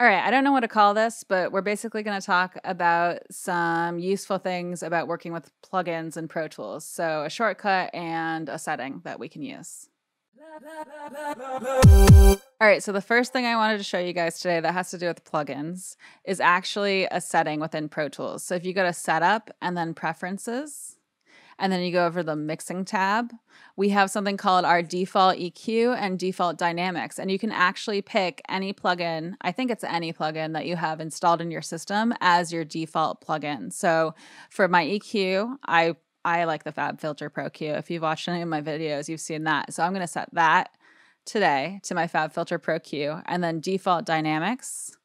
All right, I don't know what to call this, but we're basically going to talk about some useful things about working with plugins in Pro Tools. So a shortcut and a setting that we can use. All right, so the first thing I wanted to show you guys today that has to do with plugins is actually a setting within Pro Tools. So if you go to Setup and then Preferences, and then you go over the Mixing tab, we have something called our Default EQ and Default Dynamics. And you can actually pick any plugin, I think it's any plugin that you have installed in your system as your default plugin. So for my EQ, I like the FabFilter Pro-Q. If you've watched any of my videos, you've seen that. So I'm gonna set that today to my FabFilter Pro-Q and then Default Dynamics.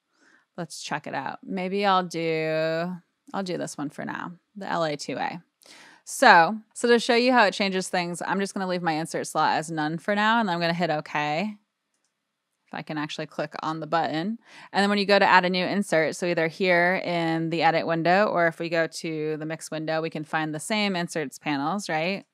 Let's check it out. Maybe I'll do this one for now, the LA-2A. So to show you how it changes things, I'm just going to leave my insert slot as none for now, and then I'm going to hit OK. If I can actually click on the button. And then when you go to add a new insert, so either here in the edit window, or if we go to the mix window, we can find the same inserts panels, right?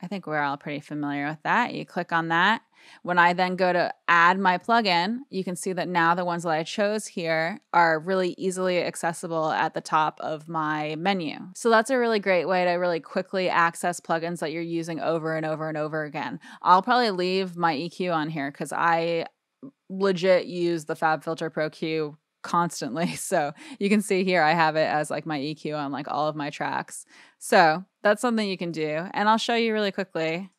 I think we're all pretty familiar with that. You click on that. When I then go to add my plugin, you can see that now the ones that I chose here are really easily accessible at the top of my menu. So that's a really great way to really quickly access plugins that you're using over and over and over again. I'll probably leave my EQ on here because I legit use the FabFilter Pro-Q constantly. So you can see here I have it as like my EQ on like all of my tracks. So that's something you can do. And I'll show you really quickly.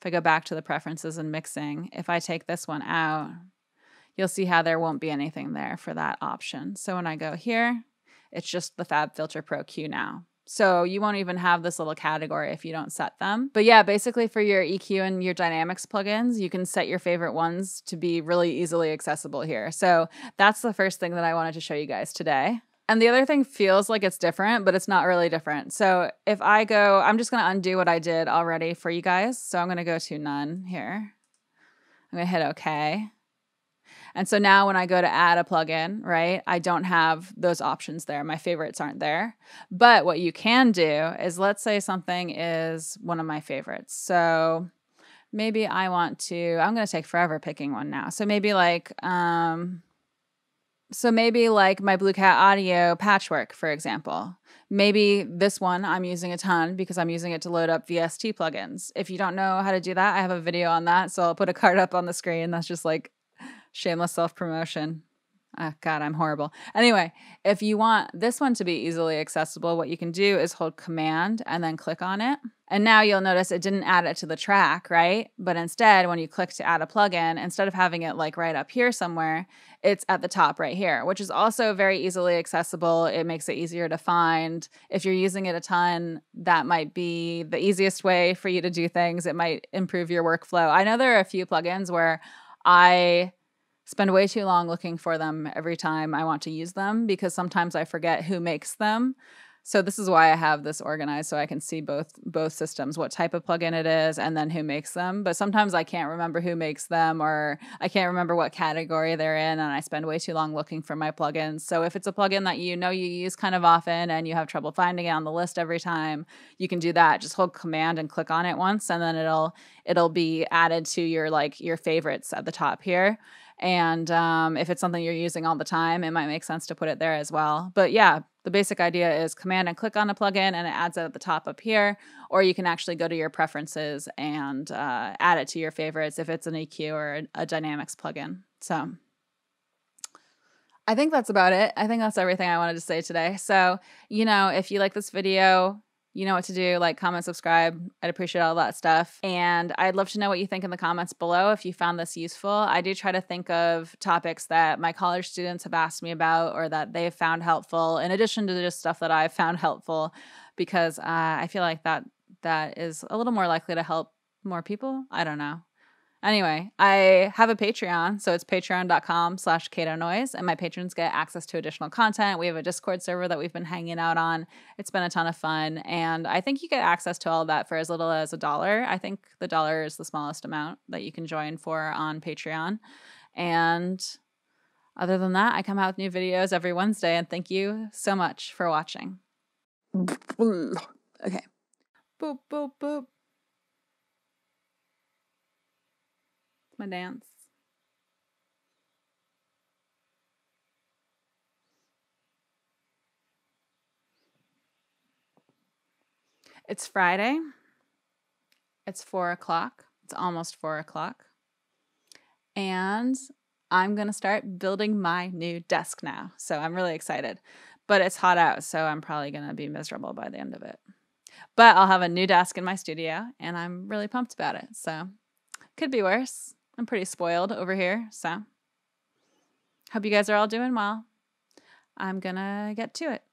If I go back to the preferences and mixing, if I take this one out, you'll see how there won't be anything there for that option. So when I go here, it's just the FabFilter Pro-Q now. So you won't even have this little category if you don't set them. But yeah, basically for your EQ and your dynamics plugins, you can set your favorite ones to be really easily accessible here. So that's the first thing that I wanted to show you guys today. And the other thing feels like it's different, but it's not really different. So if I go, I'm just going to undo what I did already for you guys. So I'm going to go to none here. I'm going to hit OK. And so now when I go to add a plugin, right, I don't have those options there. My favorites aren't there. But what you can do is, let's say something is one of my favorites. So maybe I want to, I'm going to take forever picking one now. So maybe like, So maybe like my Blue Cat Audio Patchwork, for example. Maybe this one I'm using a ton because I'm using it to load up VST plugins. If you don't know how to do that, I have a video on that. So I'll put a card up on the screen. That's just like shameless self-promotion. Oh, God, I'm horrible. Anyway, if you want this one to be easily accessible, what you can do is hold Command and then click on it. And now you'll notice it didn't add it to the track, right? But instead, when you click to add a plugin, instead of having it like right up here somewhere, it's at the top right here, which is also very easily accessible. It makes it easier to find. If you're using it a ton, that might be the easiest way for you to do things. It might improve your workflow. I know there are a few plugins where I spend way too long looking for them every time I want to use them because sometimes I forget who makes them. So this is why I have this organized, so I can see both systems, what type of plugin it is and then who makes them. But sometimes I can't remember who makes them, or I can't remember what category they're in, and I spend way too long looking for my plugins. So if it's a plugin that you know you use kind of often and you have trouble finding it on the list every time, you can do that. Just hold Command and click on it once, and then it'll be added to your like your favorites at the top here. And if it's something you're using all the time, it might make sense to put it there as well. But yeah, the basic idea is Command and click on a plugin and it adds it at the top up here, or you can actually go to your preferences and add it to your favorites if it's an EQ or a dynamics plugin. So I think that's about it. I think that's everything I wanted to say today. So, you know, if you like this video, you know what to do, like, comment, subscribe. I'd appreciate all that stuff. And I'd love to know what you think in the comments below if you found this useful. I do try to think of topics that my college students have asked me about or that they've found helpful, in addition to just stuff that I've found helpful, because I feel like that is a little more likely to help more people. I don't know. Anyway, I have a Patreon, so it's patreon.com/CatoNoise, and my patrons get access to additional content. We have a Discord server that we've been hanging out on. It's been a ton of fun, and I think you get access to all that for as little as $1. I think the $1 is the smallest amount that you can join for on Patreon. And other than that, I come out with new videos every Wednesday, and thank you so much for watching. Okay. Boop, boop, boop. My dance. It's Friday. It's 4 o'clock. It's almost 4 o'clock. And I'm going to start building my new desk now. So I'm really excited. But it's hot out, so I'm probably going to be miserable by the end of it. But I'll have a new desk in my studio, and I'm really pumped about it. So could be worse. I'm pretty spoiled over here. So hope you guys are all doing well. I'm going to get to it.